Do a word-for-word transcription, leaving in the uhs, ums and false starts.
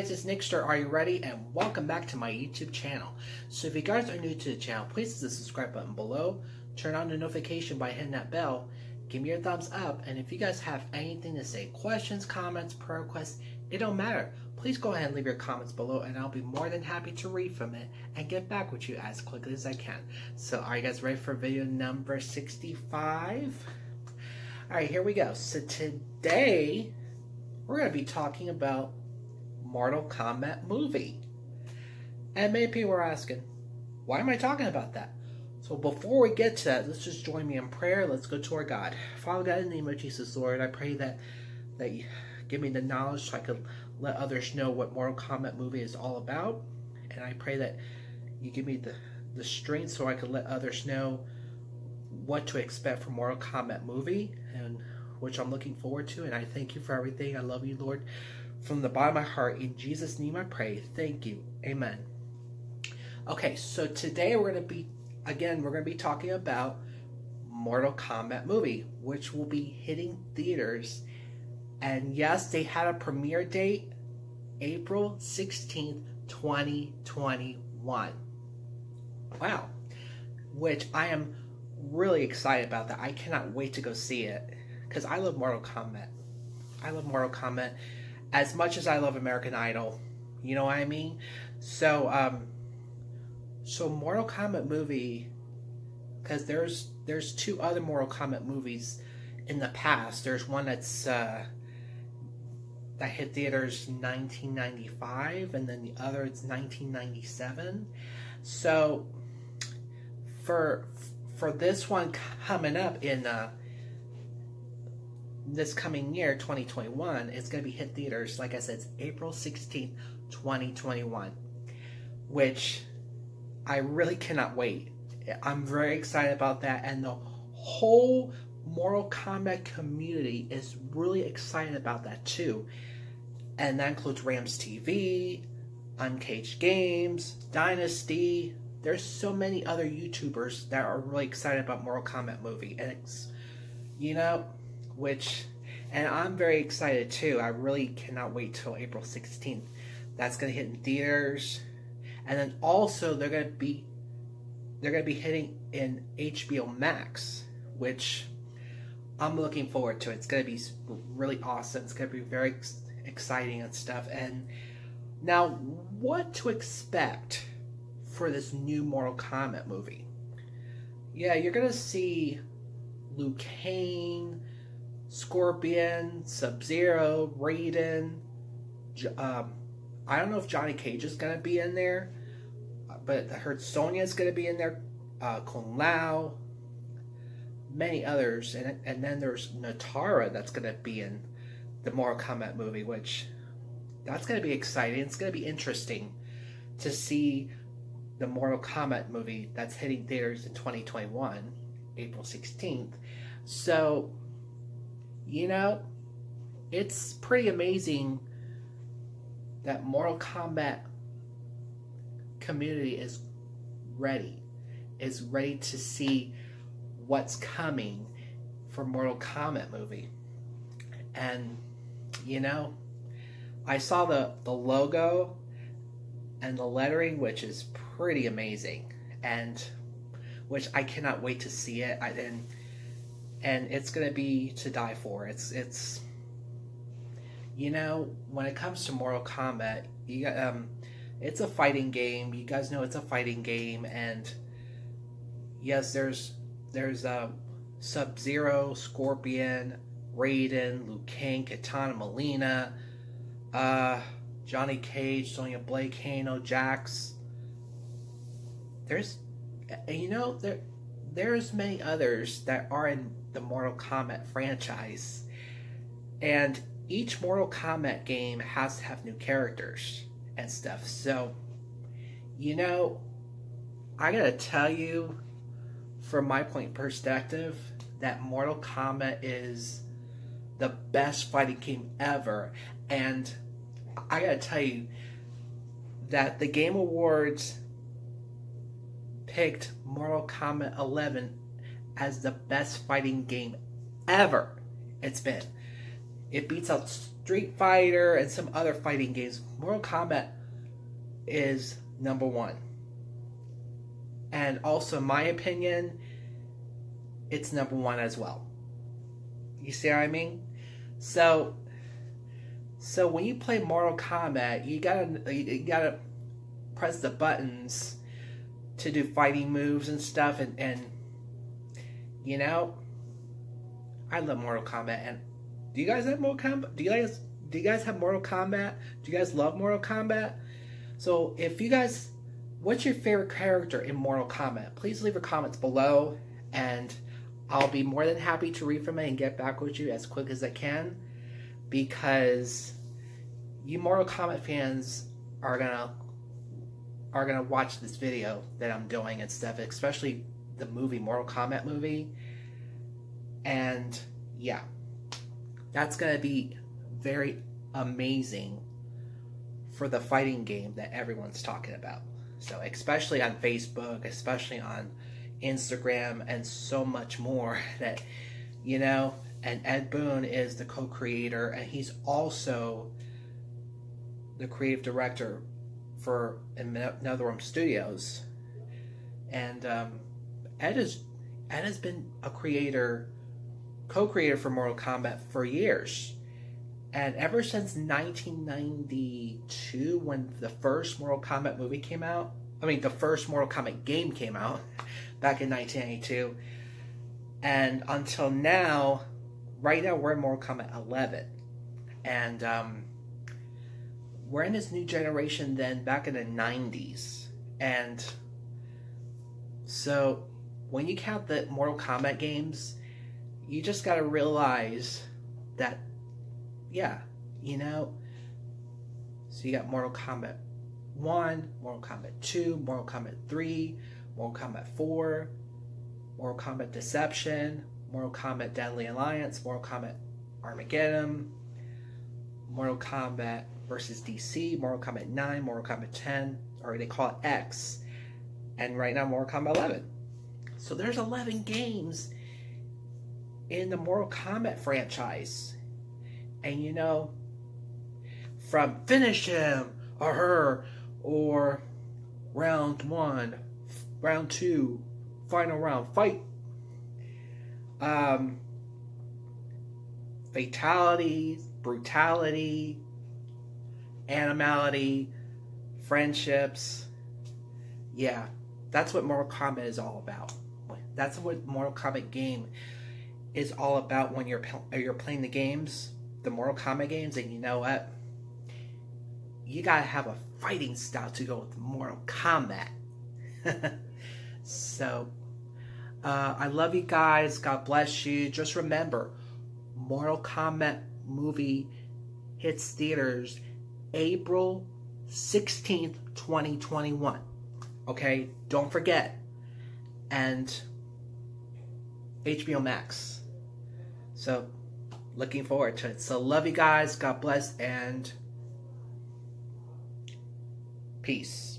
guys, it's Nickzter R U Ready, and welcome back to my YouTube channel. So if you guys are new to the channel, please hit the subscribe button below, turn on the notification by hitting that bell, give me your thumbs up, and if you guys have anything to say, questions, comments, prayer requests, it don't matter. Please go ahead and leave your comments below, and I'll be more than happy to read from it and get back with you as quickly as I can. So are you guys ready for video number sixty-five? Alright, here we go. So today, we're going to be talking about Mortal Kombat movie. And many people are asking, why am I talking about that? So before we get to that, let's just join me in prayer. Let's go to our God. Father God, in the name of Jesus, Lord, I pray that, that you give me the knowledge so I can let others know what Mortal Kombat movie is all about. And I pray that you give me the, the strength so I can let others know what to expect from Mortal Kombat movie, and which I'm looking forward to, and I thank you for everything. I love you, Lord, from the bottom of my heart. In Jesus' name I pray. Thank you. Amen. Okay, so today we're going to be, again, we're going to be talking about Mortal Kombat movie, which will be hitting theaters. And yes, they had a premiere date, April sixteenth, twenty twenty-one. Wow. Which I am really excited about that. I cannot wait to go see it. Because I love Mortal Kombat. I love Mortal Kombat as much as I love American Idol. You know what I mean? So, um, so Mortal Kombat movie, because there's, there's two other Mortal Kombat movies in the past. There's one that's, uh, that hit theaters nineteen ninety-five, and then the other it's nineteen ninety-seven. So, for, for this one coming up in, uh, this coming year, twenty twenty-one, it's going to be hit theaters, like I said, it's April sixteenth, twenty twenty-one, which I really cannot wait. I'm very excited about that, and the whole Mortal Kombat community is really excited about that too, and that includes Rams T V, Uncaged Games, Dynasty. There's so many other YouTubers that are really excited about Mortal Kombat movie, and it's, you know, which, and I'm very excited too. I really cannot wait till April sixteenth. That's going to hit in theaters. And then also they're going to be, they're going to be hitting in H B O Max, which I'm looking forward to. It's going to be really awesome. It's going to be very ex exciting and stuff. And now what to expect for this new Mortal Kombat movie. Yeah, you're going to see Liu Kang, Scorpion, Sub-Zero, Raiden. Um, I don't know if Johnny Cage is going to be in there, but I heard Sonya is going to be in there, uh, Kung Lao, many others. And, and then there's Natara that's going to be in the Mortal Kombat movie, which that's going to be exciting. It's going to be interesting to see the Mortal Kombat movie that's hitting theaters in twenty twenty-one, April sixteenth. So, you know, it's pretty amazing that Mortal Kombat community is ready, is ready to see what's coming for Mortal Kombat movie. And, you know, I saw the, the logo and the lettering, which is pretty amazing, and which I cannot wait to see it. I, and, And it's going to be to die for. It's, it's, you know, when it comes to Mortal Kombat, you, um, it's a fighting game. You guys know it's a fighting game. And yes, there's, there's uh, Sub-Zero, Scorpion, Raiden, Liu Kang, Kitana, Melina, uh, Johnny Cage, Sonya Blade, Kano, Jax. There's, you know, there, there's many others that are in the Mortal Kombat franchise, and each Mortal Kombat game has to have new characters and stuff. So, you know, I gotta tell you, from my point of perspective, that Mortal Kombat is the best fighting game ever. And I gotta tell you that the Game Awards picked Mortal Kombat eleven as the best fighting game ever. It's been It beats out Street Fighter and some other fighting games. Mortal Kombat is number one. And also, in my opinion, it's number one as well. You see what I mean? So, so when you play Mortal Kombat, you gotta you gotta press the buttons to do fighting moves and stuff, and, and you know, I love Mortal Kombat. And do you guys have Mortal Kombat? Do you guys do you guys have Mortal Kombat? Do you guys love Mortal Kombat? So if you guys, what's your favorite character in Mortal Kombat? Please leave your comments below, and I'll be more than happy to read from it and get back with you as quick as I can, because you Mortal Kombat fans are gonna are gonna watch this video that I'm doing and stuff, especially the movie, Mortal Kombat movie. And yeah, that's gonna be very amazing for the fighting game that everyone's talking about. So especially on Facebook, especially on Instagram, and so much more that, you know, and Ed Boon is the co-creator, and he's also the creative director for NetherRealm Studios. And um, Ed is Ed has been a creator, co-creator for Mortal Kombat for years, and ever since nineteen ninety-two, when the first Mortal Kombat movie came out, I mean the first Mortal Kombat game came out back in nineteen ninety-two, and until now, right now we're in Mortal Kombat eleven, and um, we're in this new generation then back in the nineties, and so when you count the Mortal Kombat games, you just gotta realize that, yeah, you know, so you got Mortal Kombat one, Mortal Kombat two, Mortal Kombat three, Mortal Kombat four, Mortal Kombat Deception, Mortal Kombat Deadly Alliance, Mortal Kombat Armageddon, Mortal Kombat versus D C, Mortal Kombat nine, Mortal Kombat ten, or they call it X, and right now Mortal Kombat eleven. So there's eleven games in the Mortal Kombat franchise. And you know, from finish him or her, or round one, round two, final round, fight, um, fatality, brutality, animality, friendships. Yeah, that's what Mortal Kombat is all about. That's what Mortal Kombat game is all about when you're you're playing the games, the Mortal Kombat games. And you know what? You gotta have a fighting style to go with Mortal Kombat. So, uh, I love you guys. God bless you. Just remember, Mortal Kombat movie hits theaters April sixteenth, twenty twenty-one. Okay? Don't forget. And H B O Max. So, looking forward to it. So, love you guys. God bless. And peace.